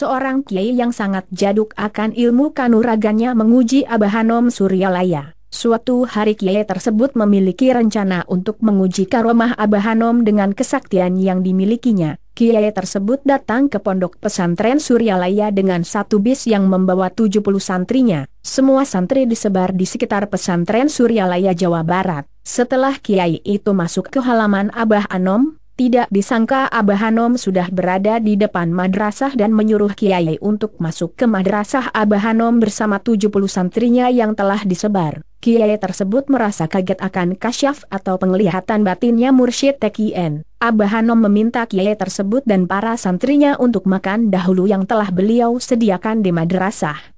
seorang kiai yang sangat jaduk akan ilmu kanuragannya menguji Abah Anom Suryalaya. Suatu hari kiai tersebut memiliki rencana untuk menguji karomah Abah Anom dengan kesaktian yang dimilikinya. Kiai tersebut datang ke pondok pesantren Suryalaya dengan satu bis yang membawa 70 santrinya. Semua santri disebar di sekitar pesantren Suryalaya Jawa Barat. Setelah kiai itu masuk ke halaman Abah Anom, tidak disangka Abah Anom sudah berada di depan madrasah dan menyuruh kiai untuk masuk ke madrasah Abah Anom bersama 70 santrinya yang telah disebar. Kiai tersebut merasa kaget akan kasyaf atau penglihatan batinnya Mursyid Tekien. Abah Anom meminta kiai tersebut dan para santrinya untuk makan dahulu yang telah beliau sediakan di madrasah.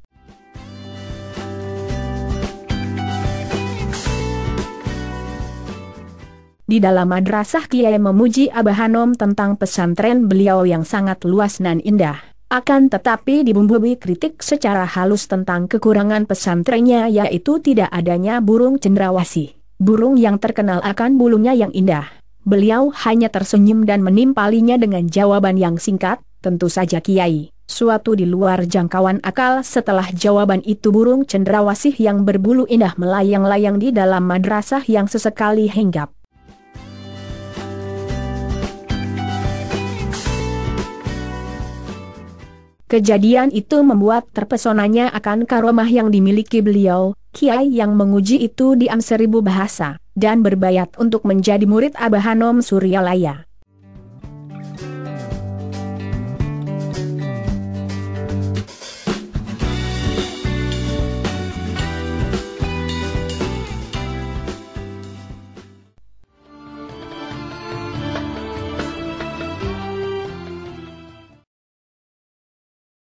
Di dalam madrasah kiai memuji Abah Anom tentang pesantren beliau yang sangat luas dan indah. Akan tetapi dibumbui kritik secara halus tentang kekurangan pesantrennya, yaitu tidak adanya burung cendrawasih. Burung yang terkenal akan bulunya yang indah. Beliau hanya tersenyum dan menimpalinya dengan jawaban yang singkat, tentu saja kiai. Suatu di luar jangkauan akal setelah jawaban itu burung cendrawasih yang berbulu indah melayang-layang di dalam madrasah yang sesekali hinggap. Kejadian itu membuat terpesonanya akan karomah yang dimiliki beliau. Kiai yang menguji itu diam seribu bahasa, dan berbayat untuk menjadi murid Abah Anom Suryalaya.